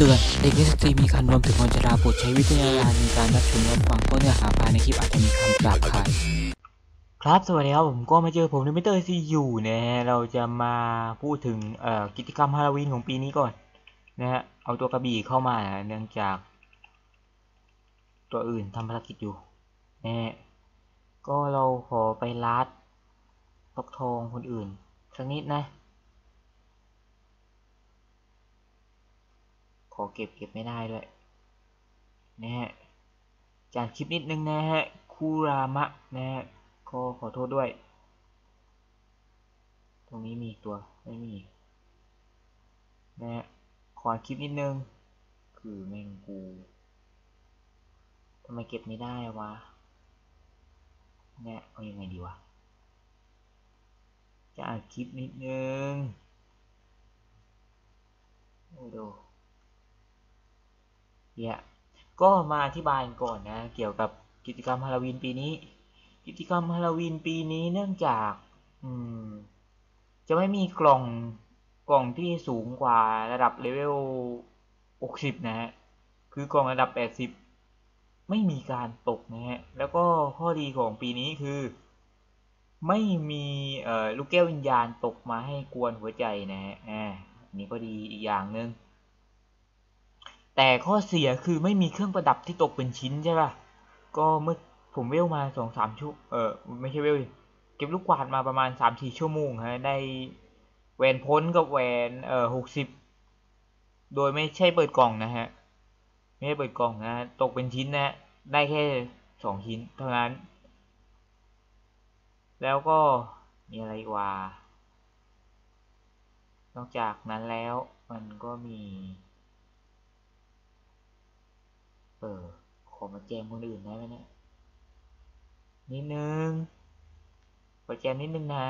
เตือนเด็กในสตรีมีคันรวมถึงคนชราโปรดใช้วิจารณญาณในการรับชมรับฟังเพราะเนื้อหาภายในคลิปอาจจะมีคำหยาบคายครับสวัสดีครับผมก็มาเจอผมในมิเตอร์ซีอยู่นะฮะเราจะมาพูดถึงกิจกรรมฮาโลวีนของปีนี้ก่อนนะฮะเอาตัวกระบี่เข้ามาเนื่องจากตัวอื่นทำภารกิจอยู่นะฮะก็เราขอไปลัดตกทองคนอื่นสักนิดนะขอเก็บไม่ได้ด้วยนะฮะจานคลิปนิดนึงนะฮะคูรามะนะฮะขอโทษด้วยตรงนี้มีตัวไม่มีนะฮะขอคลิปนิดนึงคือแมงกูทำไมเก็บไม่ได้วะเนี่ยเอายังไงดีวะจะอัดคลิปนิดนึงดูเนี่ยก็มาอธิบายก่อนนะเกี่ยวกับกิจกรรมฮาโลวีนปีนี้กิจกรรมฮาโลวีนปีนี้เนื่องจากจะไม่มีกล่องที่สูงกว่าระดับเลเวล60นะฮะคือกล่องระดับ80ไม่มีการตกนะฮะแล้วก็ข้อดีของปีนี้คือไม่มีลูกแก้ววิญญาณตกมาให้กวนหัวใจนะฮะนี่ก็ดีอีกอย่างนึงแต่ข้อเสียคือไม่มีเครื่องประดับที่ตกเป็นชิ้นใช่ป่ะก็เมื่อผมเวลมา 2-3 ชั่วไม่ใช่เวลเก็บลูกกวาดมาประมาณ 3-4 ชั่วโมงฮะได้แหวนพ้นกับแหวน60โดยไม่ใช่เปิดกล่องนะฮะไม่ได้เปิดกล่องนะตกเป็นชิ้นนะได้แค่2ชิ้นเท่านั้นแล้วก็มีอะไรกว่านอกจากนั้นแล้วมันก็มีขอมาแจมคนอื่นได้ไหมเนี่ยนิดนึงขอแจมนิดนึงนะ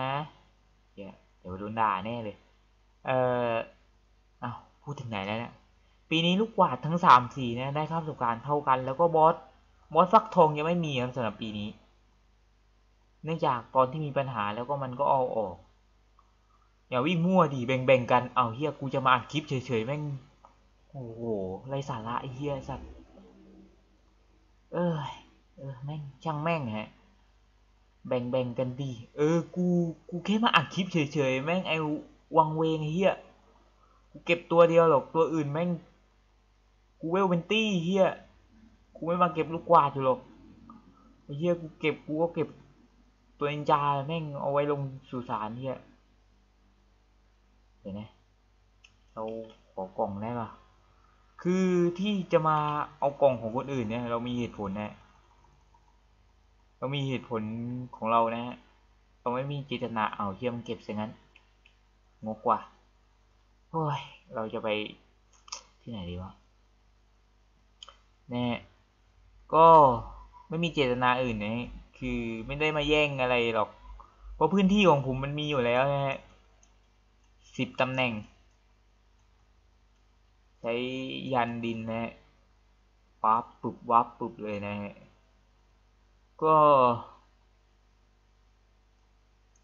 เดี๋ยวโดนด่าแน่เลยพูดถึงไหนแล้วเนี่ยปีนี้ลูกกวาดทั้ง3สีนะได้ค่าประสบการณ์เท่ากันแล้วก็บอสฟักทองยังไม่มีครับสำหรับปีนี้เนื่องจากตอนที่มีปัญหาแล้วก็มันก็เอาออกอย่าวิ่งมั่วดิแบ่งกันเอาเฮียกูจะมาอัดคลิปเฉยๆแม่งโอ้โหไรสาระไอ้เฮียสัตว์แม่งช่างแม่งฮะแบ่งกันดีกูแค่มาอัดคลิปเฉยๆแม่งไอ้วังเวงไอ้เหี้ยกูเก็บตัวเดียวหรอกตัวอื่นแม่งกูเวลเป็นตี้เหี้ยกูไม่มาเก็บลูกกวาดอยู่หรอกไอ้เหี้ยกูก็เก็บตัวเอนจาแม่งเอาไว้ลงสุสานเหี้ยเดี๋ยวนะเราขอกล่องได้ป่ะคือที่จะมาเอากล่องของคนอื่นเนี่ยเรามีเหตุผลนะเรามีเหตุผลของเรานะฮะเราไม่มีเจตนาเอาเทียมเก็บซะงั้นงกว่าโอ้ยเราจะไปที่ไหนดีวะเนี่ยก็ไม่มีเจตนาอื่นนะคือไม่ได้มาแย่งอะไรหรอกเพราะพื้นที่ของผมมันมีอยู่แล้วนะฮะ10ตำแหน่งใช้ยันดินนะฮะวับปุบเลยนะฮะก็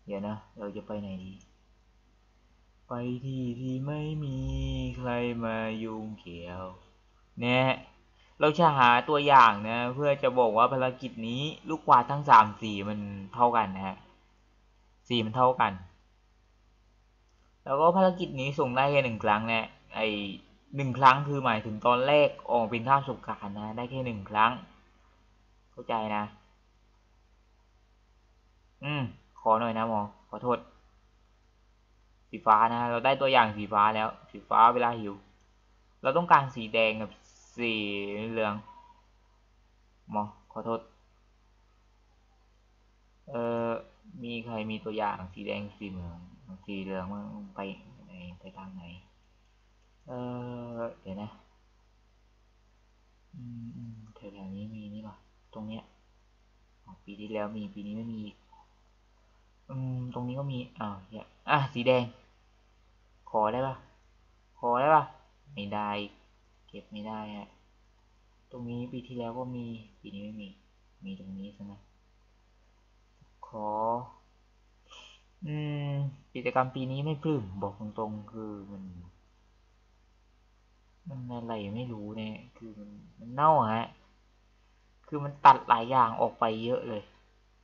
เดี๋ยวนะเราจะไปไหนดีไปที่ไม่มีใครมายุ่งเกี่ยวเนี่ยเราจะหาตัวอย่างนะเพื่อจะบอกว่าภารกิจนี้ลูกกวาดทั้ง3สีมันเท่ากันนะฮะสีมันเท่ากันแล้วก็ภารกิจนี้ส่งได้แค่1ครั้งนะไอ1ครั้งคือหมายถึงตอนแรกออกเป็นค่าประสบการณ์นะได้แค่1ครั้งเข้าใจนะขอหน่อยนะหมอขอโทษสีฟ้านะเราได้ตัวอย่างสีฟ้าแล้วสีฟ้าเวลาหิวเราต้องการสีแดงกับสีเหลืองหมอขอโทษมีใครมีตัวอย่างสีแดงสีเหลืองมั้งไปทางไหนเดี๋ยวนะแถวๆนี้มีนี่ป่ะตรงเนี้ยปีที่แล้วมีปีนี้ไม่มีตรงนี้ก็มีสีแดงขอได้ป่ะไม่ได้เก็บไม่ได้ฮะตรงนี้ปีที่แล้วก็มีปีนี้ไม่มีมีตรงนี้ใช่ไหมขอกิจกรรมปีนี้ไม่ปลื้มบอกตรงๆคือมัน มันอะไรไม่รู้เนี่ยคือมันเน่าฮะคือมันตัดหลายอย่างออกไปเยอะเลย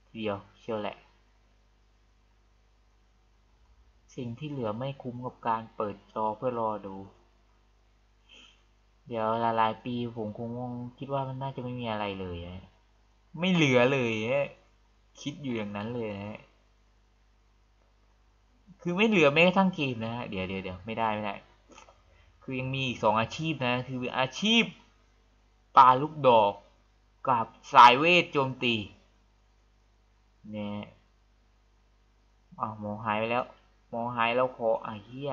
ทีเดียวเชียวแหละสิ่งที่เหลือไม่คุ้มกับการเปิดจอเพื่อรอดูเดี๋ยวหลายๆปีผมคงคิดว่ามันน่าจะไม่มีอะไรเลยนะไม่เหลือเลยนะคิดอยู่อย่างนั้นเลยนะคือไม่เหลือแม้กระทั่งเกมนะฮะเดี๋ยวไม่ได้คือยังมีอีก2อาชีพนะคืออาชีพปาลูกดอกกับสายเวทโจมตีเนี่ยอ้าวมองหายแล้วขอไอ้เหี้ย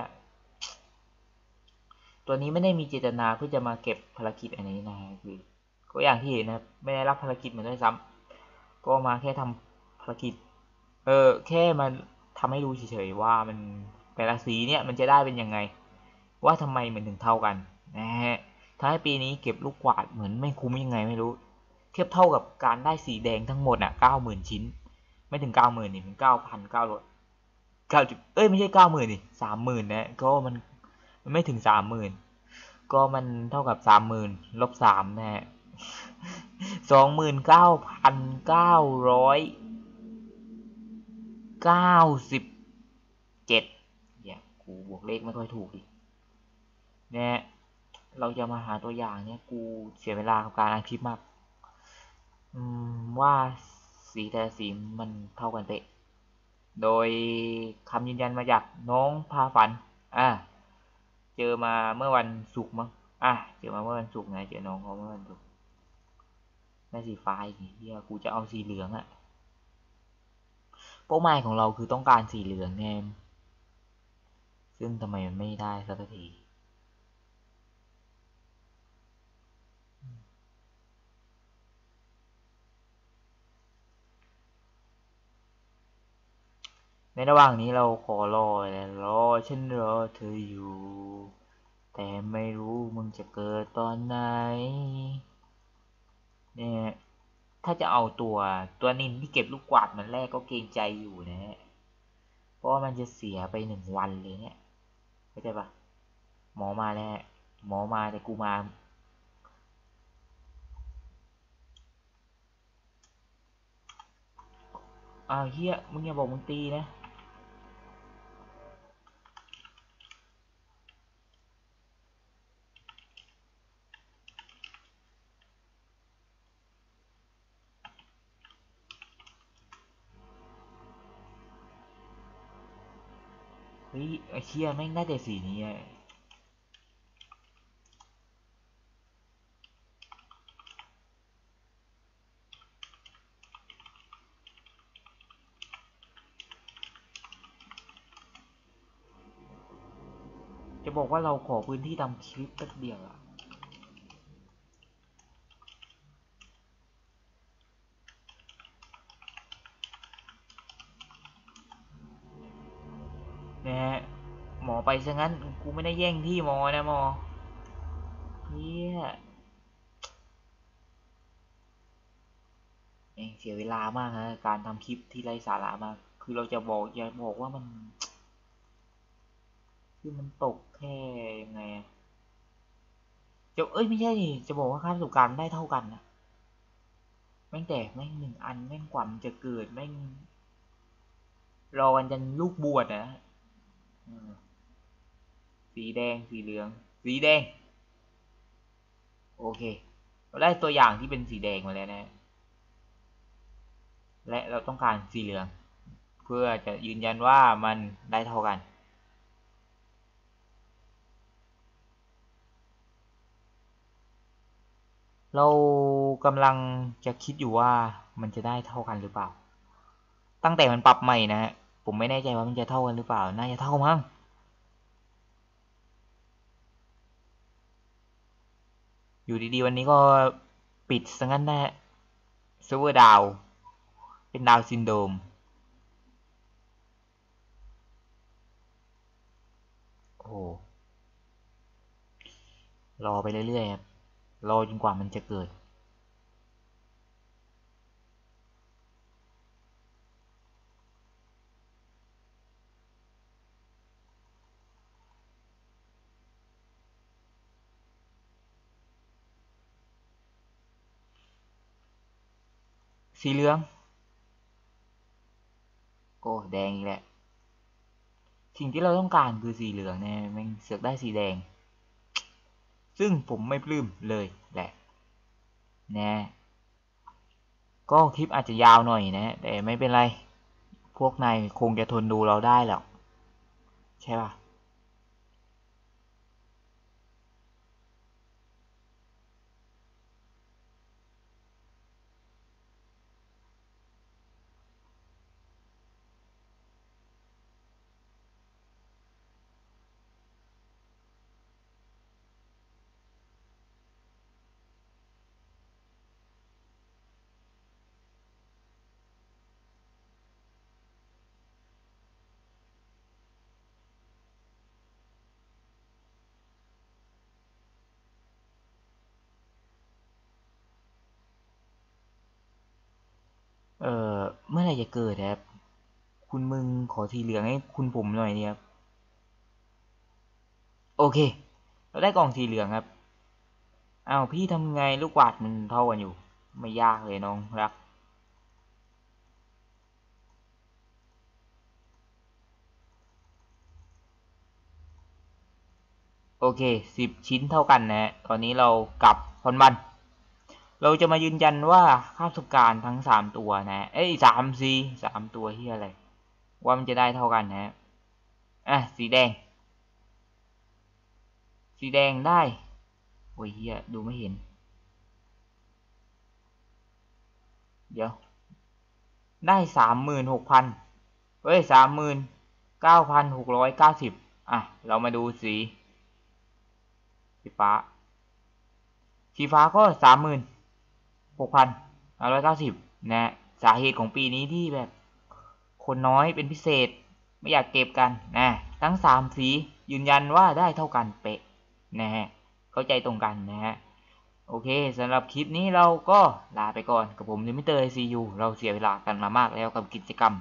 ตัวนี้ไม่ได้มีเจตนาเพื่อจะมาเก็บภารกิจอันนี้นะคือก็อย่างที่เห็นนะไม่ได้รับภารกิจมาด้วยซ้ำก็มาแค่ทำภารกิจแค่มาทำให้รู้เฉยๆว่ามันแต่ละสีเนี่ยมันจะได้เป็นยังไงว่าทำไมมันถึงเท่ากันนะฮะทำให้ปีนี้เก็บลูกกวาดเหมือนไม่คุ้มยังไงไม่รู้เทียบเท่ากับการได้สีแดงทั้งหมดอ่ะ 90,000 ชิ้นไม่ถึง 90,000 นี่มัน 9,900 ไม่ใช่ 90,000 นี่ 30,000 นะก็มันไม่ถึง 30,000 ก็มันเท่ากับ 30,000 ลบ 3 นะฮะ 29,997 เนี่ยกูบวกเลขไม่ค่อยถูกดิเนี่ยเราจะมาหาตัวอย่างเนี่ยกูเสียเวลากับการอ่านคลิปมากว่าสีแต่สีมันเท่ากันเป๊ะโดยคำยืนยันมาจากน้องพาฝันเจอมาเมื่อวันศุกร์มั้งเจอมาเมื่อวันศุกร์ไงเจอน้องเขาเมื่อวันศุกร์ได้สีฟ้าอีกทีเดียวกูจะเอาสีเหลืองอะเป้าหมายของเราคือต้องการสีเหลืองแนมซึ่งทำไมมันไม่ได้สักทีในระหว่างนี้เราขอรอและรอฉันรอเธออยู่แต่ไม่รู้มึงจะเกิดตอนไหนเนี่ยถ้าจะเอาตัวนินที่เก็บลูกกวาดมันแรกก็เกรงใจอยู่นะฮะเพราะมันจะเสียไป1 วันเลยเนี่ยเข้าใจปะหมอมาแล้วหมอมาแต่กูมาเฮียมึงอย่าบอกมึงตีนะเฮ้ยไอ้เหี้ยแม่งได้แต่สีนี้อ่ะจะบอกว่าเราขอพื้นที่ทำคลิปแป๊บเดียวอ่ะไปซะงั้นกูไม่ได้แย่งที่มอนะมอเฮียเองเสียเวลามากนะการทำคลิปที่ไร้สาระมากคือเราจะบอกอย่าบอกว่ามันคือมันตกแค่ยังไงจะไม่ใช่ดิจะบอกว่าค่าประสบการณ์ได้เท่ากันนะแม่งแตกแม่ง1 อันแม่งกว่ามันจะเกิดแม่งรอกันจนลูกบวชนะสีแดงสีเหลืองสีแดงโอเคเราได้ตัวอย่างที่เป็นสีแดงมาแล้วนะและเราต้องการสีเหลืองเพื่อจะยืนยันว่ามันได้เท่ากันเรากำลังจะคิดอยู่ว่ามันจะได้เท่ากันหรือเปล่าตั้งแต่มันปรับใหม่นะฮะผมไม่แน่ใจว่ามันจะเท่ากันหรือเปล่าน่าจะเท่ามั้งอยู่ดีๆวันนี้ก็ปิดซะงั้นนะเซิร์ฟเวอร์ดาวเป็นดาวซินโดรมโอ้รอไปเรื่อยๆครับรอจนกว่ามันจะเกิด สีเหลืองโอ้แดงอีกแหละสิ่งที่เราต้องการคือสีเหลืองเนี่ยมันเสือกได้สีแดงซึ่งผมไม่ปลื้มเลยแหละนะก็คลิปอาจจะยาวหน่อยนะแต่ไม่เป็นไรพวกนายคงจะทนดูเราได้หรอกใช่ป่ะเมื่อไรจะเกิดครับคุณมึงขอสีเหลืองให้คุณผมหน่อยเนี่ยครับโอเคเราได้กล่องสีเหลืองครับอ้าวพี่ทำไงลูกกวาดมันเท่ากันอยู่ไม่ยากเลยน้องรักโอเค10 ชิ้นเท่ากันนะฮะตอนนี้เรากลับคอนบันเราจะมายืนยันว่าค่าสุการทั้ง3 ตัวนะเอ้ย3 ตัวที่อะไรว่ามันจะได้เท่ากันนะอ่ะสีแดงได้โอ้ยเฮียดูไม่เห็นเดี๋ยวได้ 36,000 เฮ้ย 39,690 อ่ะเรามาดูสีฟ้าก็36,590นะสาเหตุของปีนี้ที่แบบคนน้อยเป็นพิเศษไม่อยากเก็บกันนะทั้ง3 สียืนยันว่าได้เท่ากันเป๊ะนะฮะเข้าใจตรงกันนะฮะโอเคสำหรับคลิปนี้เราก็ลาไปก่อนกับผมดิมิเตอร์ ICU เราเสียเวลากันมามากแล้วกับกิจกรรม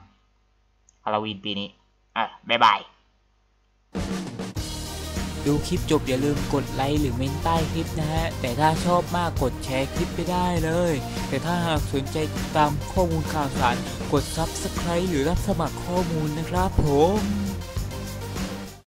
ฮาโลวีนปีนี้อ่ะบ๊ายบายดูคลิปจบอย่าลืมกดไลค์หรือเม้นใต้คลิปนะฮะแต่ถ้าชอบมากกดแชร์คลิปไปได้เลยแต่ถ้าหากสนใจติดตามข้อมูลข่าวสารกด Subscribe หรือรับสมัครข้อมูลนะครับผม